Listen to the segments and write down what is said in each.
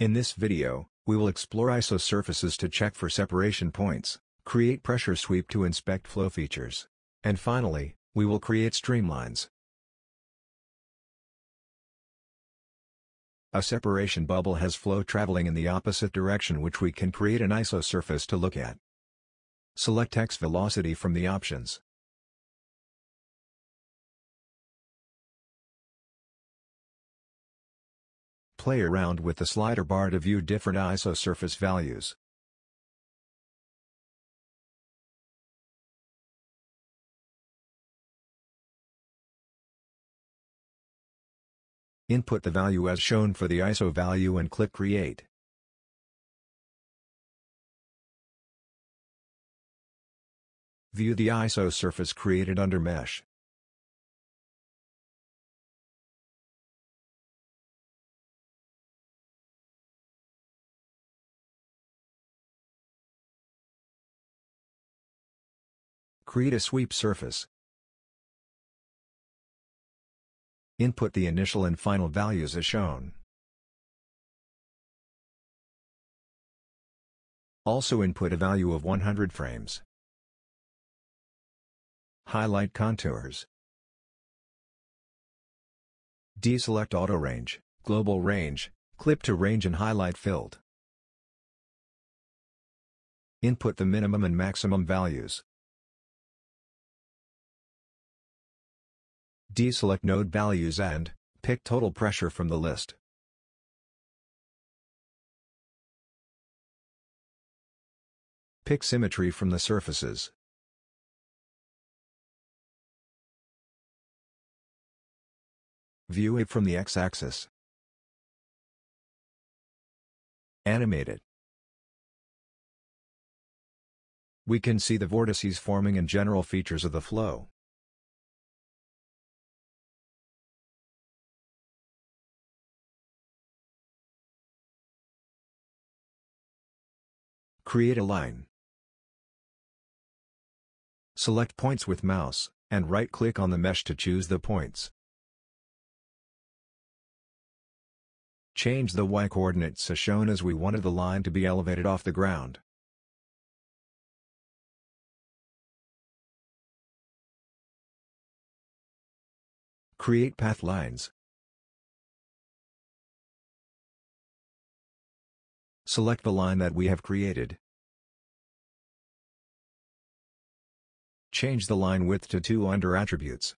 In this video, we will explore ISO surfaces to check for separation points, create pressure sweep to inspect flow features, and finally, we will create streamlines. A separation bubble has flow traveling in the opposite direction, which we can create an ISO surface to look at. Select X velocity from the options. Play around with the slider bar to view different ISO surface values. Input the value as shown for the ISO value and click Create. View the ISO surface created under Mesh. Create a sweep surface. Input the initial and final values as shown. Also input a value of 100 frames. Highlight contours. Deselect auto range, global range, clip to range and highlight filled. Input the minimum and maximum values. Deselect node values and pick total pressure from the list. Pick symmetry from the surfaces. View it from the x-axis. Animate it. We can see the vortices forming and general features of the flow. Create a line. Select points with mouse, and right-click on the mesh to choose the points. Change the y-coordinates as shown, as we wanted the line to be elevated off the ground. Create path lines. Select the line that we have created. Change the line width to 2 under Attributes.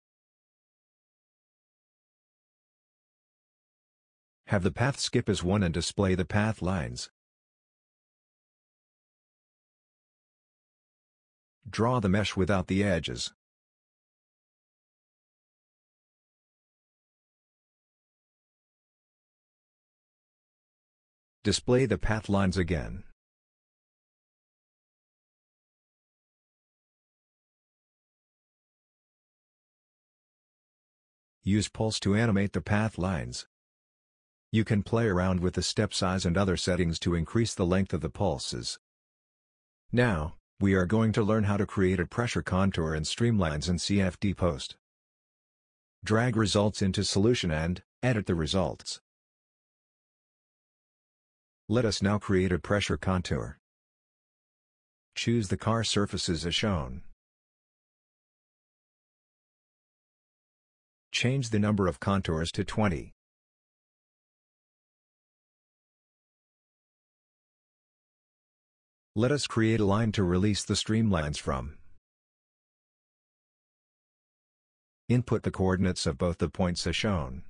Have the path skip as 1 and display the path lines. Draw the mesh without the edges. Display the path lines again. Use Pulse to animate the path lines. You can play around with the step size and other settings to increase the length of the pulses. Now, we are going to learn how to create a pressure contour and streamlines in CFD post. Drag results into solution and edit the results. Let us now create a pressure contour. Choose the car surfaces as shown. Change the number of contours to 20. Let us create a line to release the streamlines from. Input the coordinates of both the points as shown.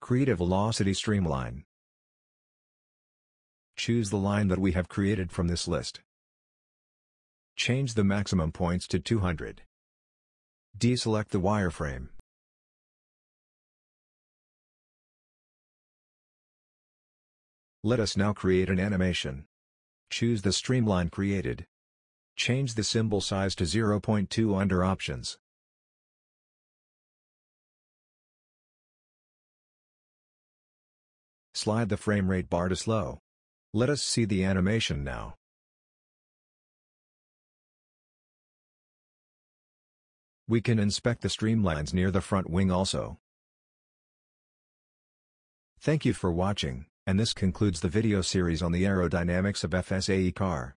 Create a velocity streamline. Choose the line that we have created from this list. Change the maximum points to 200. Deselect the wireframe. Let us now create an animation. Choose the streamline created. Change the symbol size to 0.2 under Options. Slide the frame rate bar to slow. Let us see the animation now. We can inspect the streamlines near the front wing also. Thank you for watching, and this concludes the video series on the aerodynamics of FSAE car.